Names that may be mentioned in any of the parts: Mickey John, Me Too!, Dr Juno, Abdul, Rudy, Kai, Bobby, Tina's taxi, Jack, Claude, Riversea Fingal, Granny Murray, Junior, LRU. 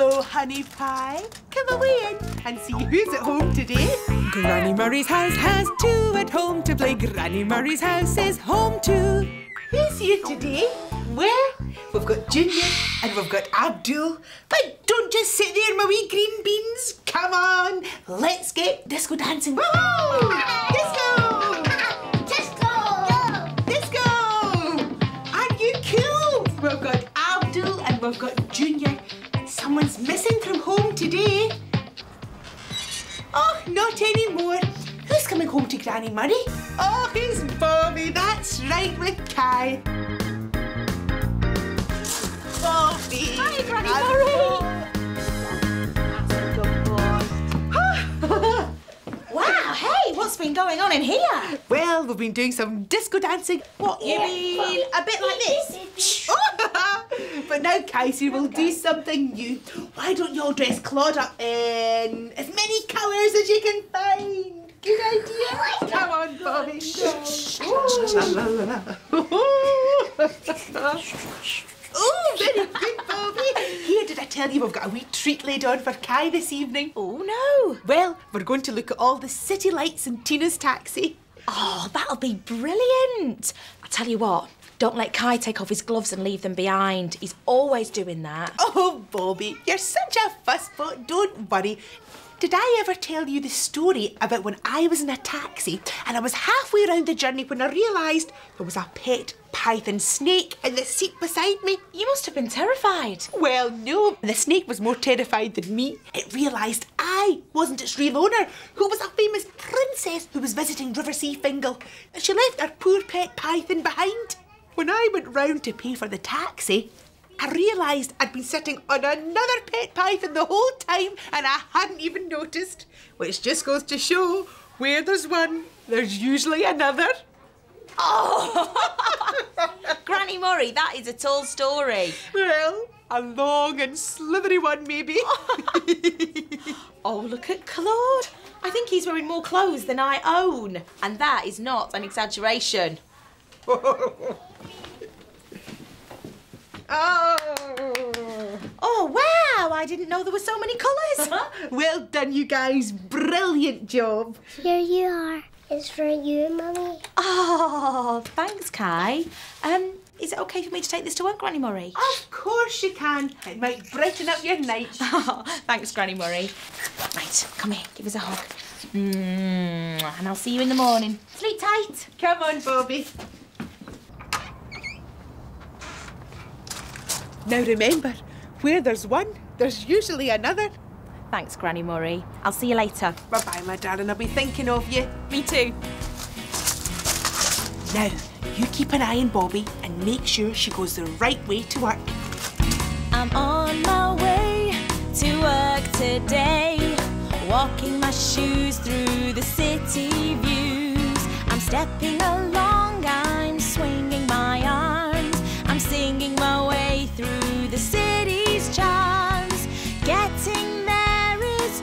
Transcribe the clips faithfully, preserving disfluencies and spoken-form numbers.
Hello, honey pie. Come away in and see who's at home today. Granny Murray's house has two at home to play. Granny Murray's house is home too. Who's here today? Well, we've got Junior and we've got Abdul. But don't just sit there, my wee green beans. Come on, let's get disco dancing. Woohoo! Disco! We've got Abdul and we've got Junior. Someone's missing from home today. Oh, not anymore. Who's coming home to Granny Murray? Oh, it's Bobby, that's right, with Kai. Bobby! Hi, Granny Murray! Wow, hey, what's been going on in here? Well, we've been doing some disco dancing. What, you yeah, mean a bit like this? But now, Casey, we'll okay. do something new. Why don't you all dress Claude up in as many colours as you can find? Good idea. Like Come on, Bobby. Oh, very good, Bobby. Here, did I tell you we've got a wee treat laid on for Kai this evening? Oh, no. Well, we're going to look at all the city lights in Tina's taxi. Oh, that'll be brilliant. I'll tell you what, don't let Kai take off his gloves and leave them behind. He's always doing that. Oh, Bobby, you're such a fussbot. Don't worry. Did I ever tell you the story about when I was in a taxi and I was halfway around the journey when I realised there was a pet python snake in the seat beside me? You must have been terrified. Well, no. The snake was more terrified than me. It realised I wasn't its real owner, who was a famous princess who was visiting Riversea Fingal. She left her poor pet python behind. When I went round to pay for the taxi, I realised I'd been sitting on another pet python the whole time and I hadn't even noticed. Which just goes to show, where there's one, there's usually another. Oh! Granny Murray, that is a tall story. Well, a long and slithery one, maybe. Oh, look at Claude. I think he's wearing more clothes than I own. And that is not an exaggeration. Oh! Oh, wow! I didn't know there were so many colours. Uh-huh. Well done, you guys. Brilliant job. Here you are. It's for you, Mummy. Oh, thanks, Kai. Um, is it OK for me to take this to work, Granny Murray? Of course you can. It might brighten up your night. Oh, thanks, Granny Murray. Right, come here. Give us a hug. Mm, and I'll see you in the morning. Sleep tight. Come on, Bobby. Now remember, where there's one, there's usually another. Thanks, Granny Murray. I'll see you later. Bye-bye, my darling. I'll be thinking of you. Me too. Now, you keep an eye on Bobby and make sure she goes the right way to work. I'm on my way to work today, walking my shoes through the city views. I'm stepping along, I'm swinging my arms, I'm singing my way through the city's charms. Getting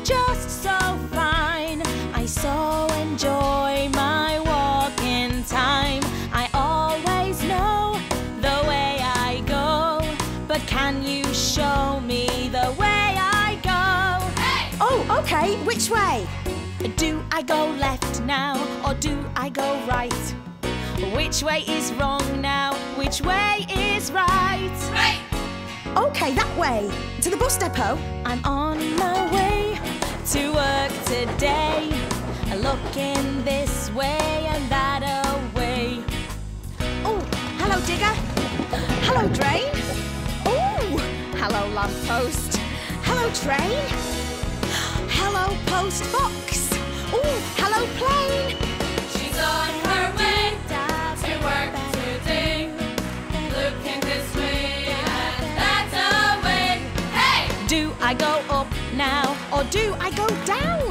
just so fine. I so enjoy my walk in time. I always know the way I go, but can you show me the way I go? Hey! Oh, okay, which way? Do I go left now, or do I go right? Which way is wrong now, which way is right? Right! Okay, that way, to the bus depot. I'm on my way to work today, looking this way and that away. Oh, hello digger, hello drain. Oh, hello lamppost, hello train, hello postbox. Oh, hello plane. She's on her way to work today, looking this way and that away. Hey, do I go up now, or do I go down?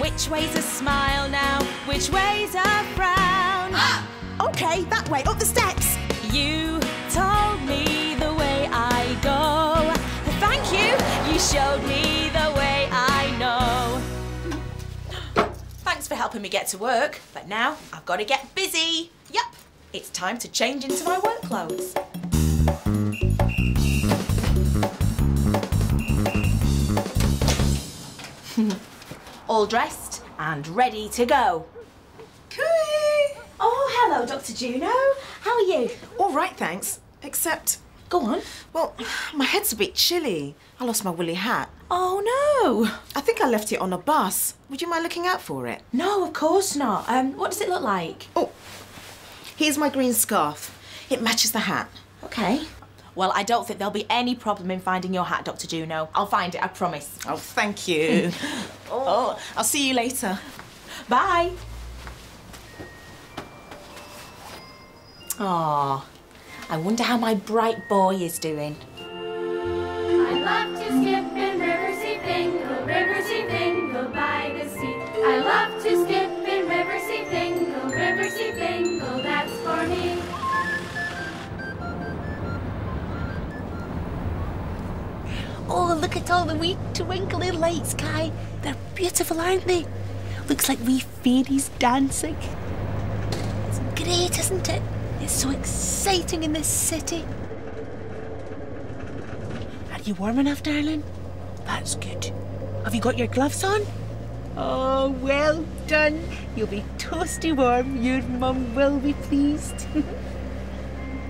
Which way's a smile now, which way's a frown? Up! Okay, that way, up the steps. You told me the way I go. Thank you, you showed me the way I know. Thanks for helping me get to work, but now I've got to get busy. Yep, it's time to change into my work clothes. all dressed and ready to go. Kai! Oh, hello, Dr Juno. How are you? All right, thanks. Except... Go on. Well, my head's a bit chilly. I lost my woolly hat. Oh, no. I think I left it on a bus. Would you mind looking out for it? No, of course not. Um, what does it look like? Oh, here's my green scarf. It matches the hat. OK. Well, I don't think there'll be any problem in finding your hat, Dr Juno. I'll find it, I promise. Oh, thank you. Oh, I'll see you later. Bye. Aw, I wonder how my bright boy is doing. I love to skip in Riversea Fingal, Riversea Fingal by the sea. I love to skip in Riversea Fingal, Riversea Fingal, that's for me. Oh, look at all the wee twinkling lights, Kai. They're beautiful, aren't they? Looks like wee fairies dancing. It's great, isn't it? It's so exciting in this city. Are you warm enough, darling? That's good. Have you got your gloves on? Oh, well done. You'll be toasty warm. Your mum will be pleased.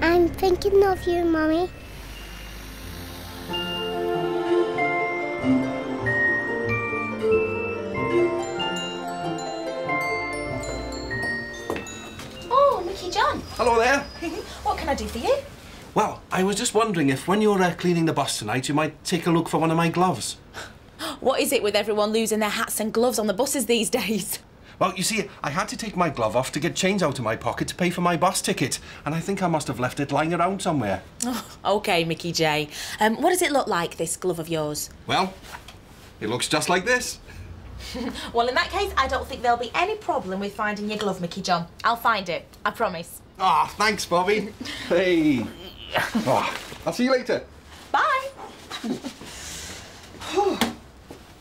I'm thinking of you, Mummy. John. Hello there. What can I do for you? Well, I was just wondering if when you're uh, cleaning the bus tonight, you might take a look for one of my gloves. What is it with everyone losing their hats and gloves on the buses these days? Well, you see, I had to take my glove off to get change out of my pocket to pay for my bus ticket, and I think I must have left it lying around somewhere. Oh, OK, Mickey J. Um, what does it look like, this glove of yours? Well, it looks just like this. Well, in that case, I don't think there'll be any problem with finding your glove, Mickey John. I'll find it, I promise. Ah, oh, thanks, Bobby. Hey. Oh, I'll see you later. Bye.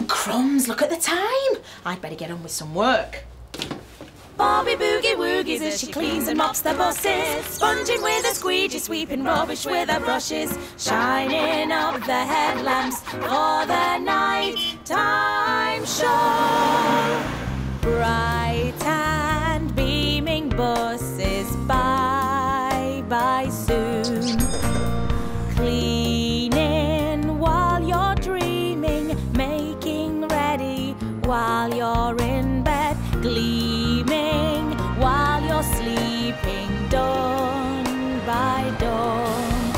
Crumbs, look at the time. I'd better get on with some work. Bobby boogie woogies as she cleans and mops the buses, sponging with a squeegee, sweeping rubbish with her brushes, shining up the headlamps for the night-time show. Bright and beaming buses, bye-bye soon. Cleaning while you're dreaming, making ready while you're in bed, gleaming while you're sleeping, dawn by dawn,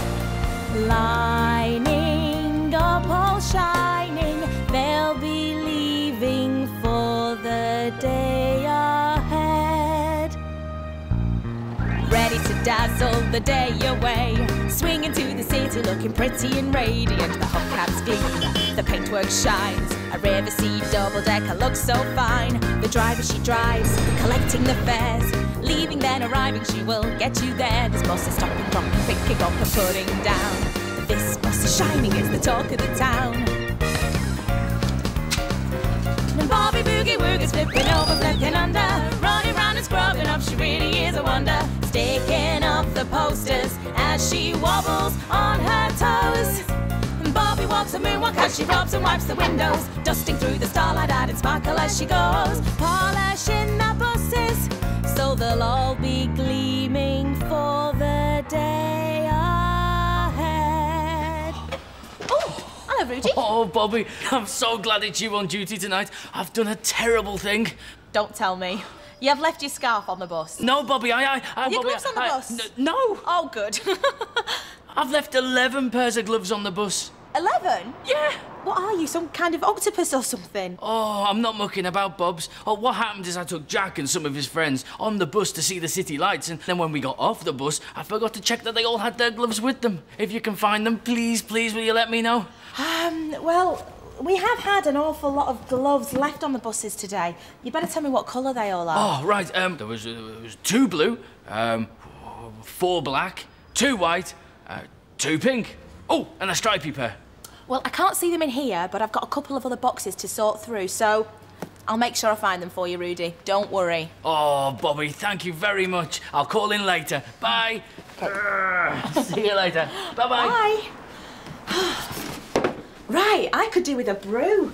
lining up all shining, they'll be leaving for the day ahead. Ready to dazzle the day away, swinging to the city, looking pretty and radiant. The hubcaps gleam, the paintwork shines. A Riversea double-decker looks so fine. The driver, she drives, collecting the fares. Leaving then, arriving, she will get you there. This bus is stopping, dropping, picking up and putting down. This bus is shining, it's the talk of the town. And Bobby Boogie Woogie's flipping over, flipping under. Running round and scrubbing up, she really is a wonder. Sticking up the posters as she wobbles on her toes. Bobby walks a moonwalk as she robs and wipes the windows, dusting through the starlight at its sparkle as she goes, polishing the buses so they'll all be gleaming for the day ahead. Oh, hello, Rudy. Oh, Bobby, I'm so glad it's you on duty tonight. I've done a terrible thing. Don't tell me. You have left your scarf on the bus. No, Bobby, I... I, I your Bobby, gloves on the I, bus? I, no. Oh, good. I've left eleven pairs of gloves on the bus. Eleven? Yeah. What are you, some kind of octopus or something? Oh, I'm not mucking about, Bobs. Oh, what happened is I took Jack and some of his friends on the bus to see the city lights, and then when we got off the bus, I forgot to check that they all had their gloves with them. If you can find them, please, please, will you let me know? Um, well, we have had an awful lot of gloves left on the buses today. You better tell me what colour they all are. Oh, right. Um, there was, uh, there was two blue, um, four black, two white, uh, two pink. Oh, and a stripy pair. Well, I can't see them in here, but I've got a couple of other boxes to sort through, so I'll make sure I find them for you, Rudy. Don't worry. Oh, Bobby, thank you very much. I'll call in later. Bye. See you later. Bye-bye. Bye. Right, I could do with a brew.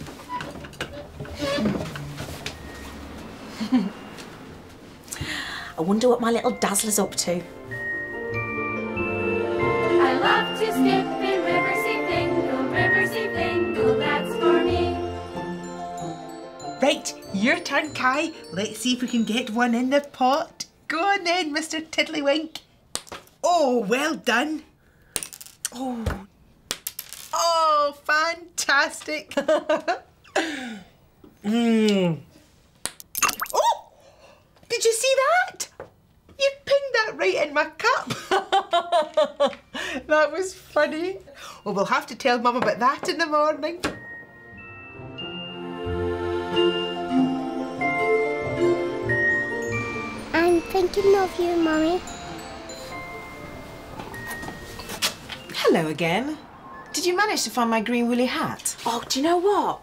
I wonder what my little Dazzler's up to. I love to skip in Riversea Fingal, Riversea Fingal, that's for me. Right, your turn, Kai. Let's see if we can get one in the pot. Go on then, Mister Tiddlywink. Oh, well done. Oh, oh, fantastic. Mmm. Oh, did you see that? You pinged that right in my cup. That was funny. Well, we'll have to tell Mum about that in the morning. I'm thinking of you, Mummy. Hello again. Did you manage to find my green woolly hat? Oh, do you know what?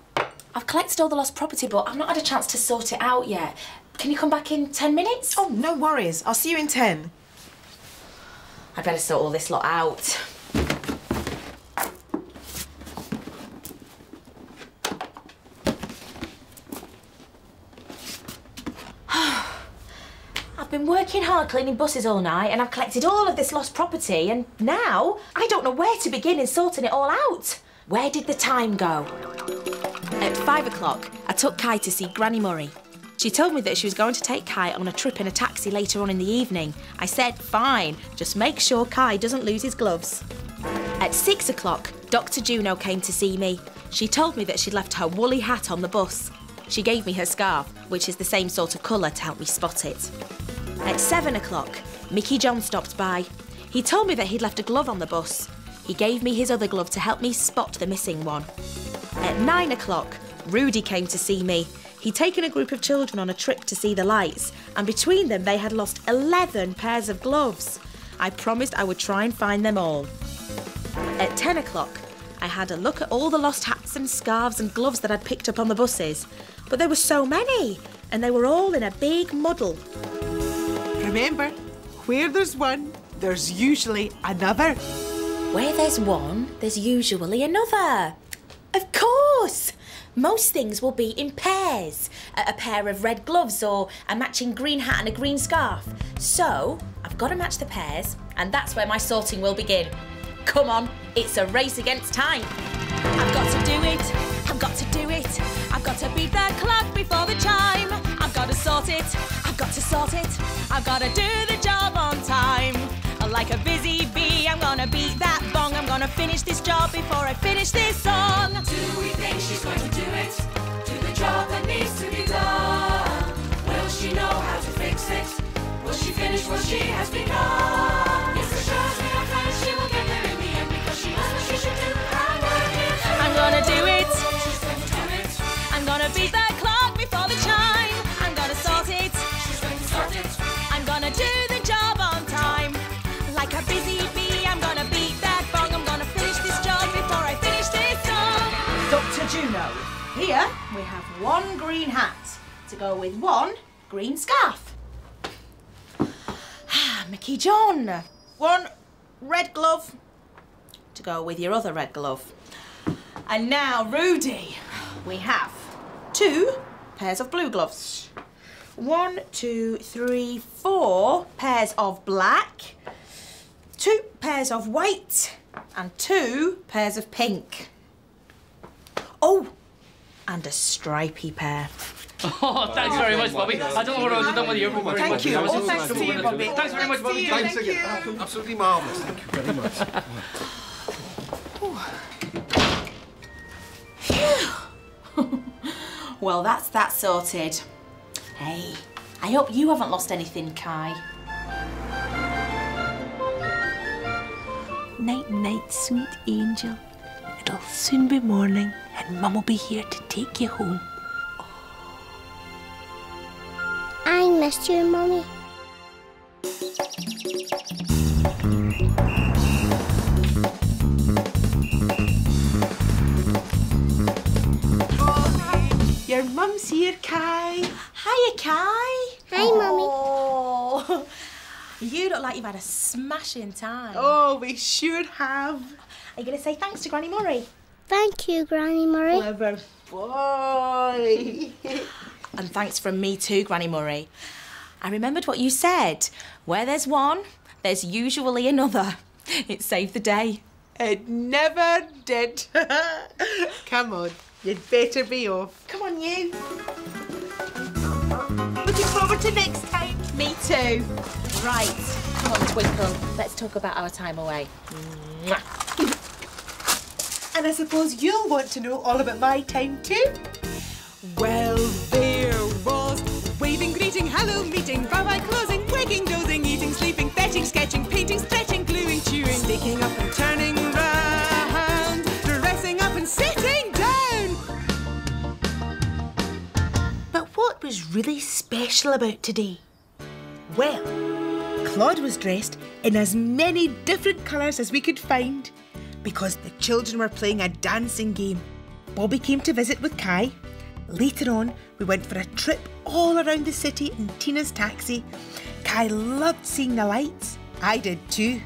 I've collected all the lost property, but I've not had a chance to sort it out yet. Can you come back in ten minutes? Oh, no worries. I'll see you in ten. I'd better sort all this lot out. I've been working hard cleaning buses all night and I've collected all of this lost property and now I don't know where to begin in sorting it all out. Where did the time go? At five o'clock, I took Kai to see Granny Murray. She told me that she was going to take Kai on a trip in a taxi later on in the evening. I said, fine, just make sure Kai doesn't lose his gloves. At six o'clock, Dr Juno came to see me. She told me that she'd left her woolly hat on the bus. She gave me her scarf, which is the same sort of colour, to help me spot it. At seven o'clock, Mickey John stopped by. He told me that he'd left a glove on the bus. He gave me his other glove to help me spot the missing one. At nine o'clock, Rudy came to see me. He'd taken a group of children on a trip to see the lights, and between them they had lost eleven pairs of gloves. I promised I would try and find them all. At ten o'clock, I had a look at all the lost hats and scarves and gloves that I'd picked up on the buses. But there were so many, and they were all in a big muddle. Remember, where there's one, there's usually another. Where there's one, there's usually another. Of course! Most things will be in pairs. A, a pair of red gloves or a matching green hat and a green scarf. So, I've got to match the pairs, and that's where my sorting will begin. Come on, it's a race against time. I've got to do it, I've got to do it. I've got to beat the clock before the chime. I've got to sort it, I've got to sort it. I've got to do the job on time. Like a busy bee, I'm gonna beat that bong. I'm gonna finish this job before I finish this song. Do we think she's going to do it? Do the job that needs to be done. Will she know how to fix it? Will she finish what she has begun? Yes, assuredly I promise she will get there in the end, because she knows what she should do. I'm gonna do it. I'm gonna do it. She's gonna do it. I'm gonna beat that clock before the chime. I'm gonna sort it. She's going to sort it. I'm gonna do the job on time. Like a busy bee, I'm gonna beat that bong. I'm gonna finish this job before I finish this song. Doctor Juno, here we have one green hat to go with one green scarf. Ah, Mickey John. One red glove to go with your other red glove. And now, Rudy, we have two pairs of blue gloves. One, two, three, four pairs of black. Two pairs of white and two pairs of pink. Oh, and a stripy pair. Oh, thanks very much, Bobby. I don't know what I was done with you. Thank you. Oh, thanks to you, Bobby. Thanks very much, Bobby. Thanks again. Absolutely marvellous. Thank you very much. Phew. Well, that's that sorted. Hey, I hope you haven't lost anything, Kai. Night, night, sweet angel. It'll soon be morning and Mum will be here to take you home. Oh. I missed you, Mummy. Your mum's here, Kai. Hiya, Kai. Hi, oh. Mummy. You look like you've had a smashing time. Oh, we should have. Are you going to say thanks to Granny Murray? Thank you, Granny Murray. Clever boy. And thanks from me too, Granny Murray. I remembered what you said. Where there's one, there's usually another. It saved the day. It never did. Come on, you'd better be off. Come on, you. Looking forward to next time. Me too. Right, come on, Twinkle. Let's talk about our time away. And I suppose you'll want to know all about my time too. Well, there was waving, greeting, hello, meeting, bye-bye, closing, waking, dozing, eating, sleeping, fetching, sketching, painting, stretching, gluing, chewing, sticking up and turning round, dressing up and sitting down. But what was really special about today? Well, Claude was dressed in as many different colours as we could find because the children were playing a dancing game. Bobby came to visit with Kai. Later on, we went for a trip all around the city in Tina's taxi. Kai loved seeing the lights. I did too.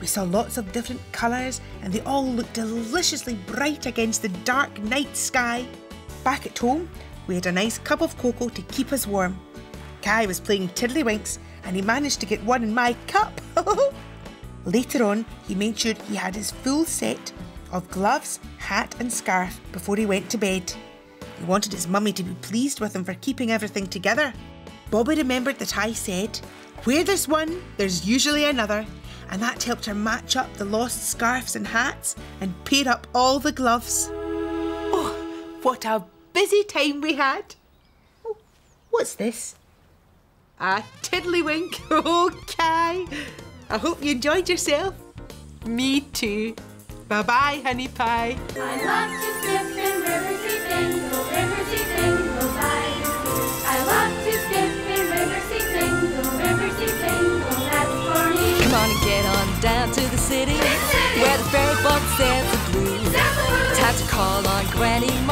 We saw lots of different colours and they all looked deliciously bright against the dark night sky. Back at home, we had a nice cup of cocoa to keep us warm. Kai was playing tiddlywinks and he managed to get one in my cup. Later on, he made sure he had his full set of gloves, hat and scarf before he went to bed. He wanted his mummy to be pleased with him for keeping everything together. Bobby remembered that I said, where there's one, there's usually another, and that helped her match up the lost scarves and hats and pair up all the gloves. Oh, what a busy time we had. Oh, what's this? A tiddlywink, oh, Kai. I hope you enjoyed yourself. Me too. Bye-bye, honey pie. I love to skip in Riversea Fingal, Riversea Fingal pie. I love to skip in Riversea Fingal, Riversea Fingal, that's for me. Come on and get on down to the city, the city. Where the fairy boat sails the blues. Time to call on Granny Murray.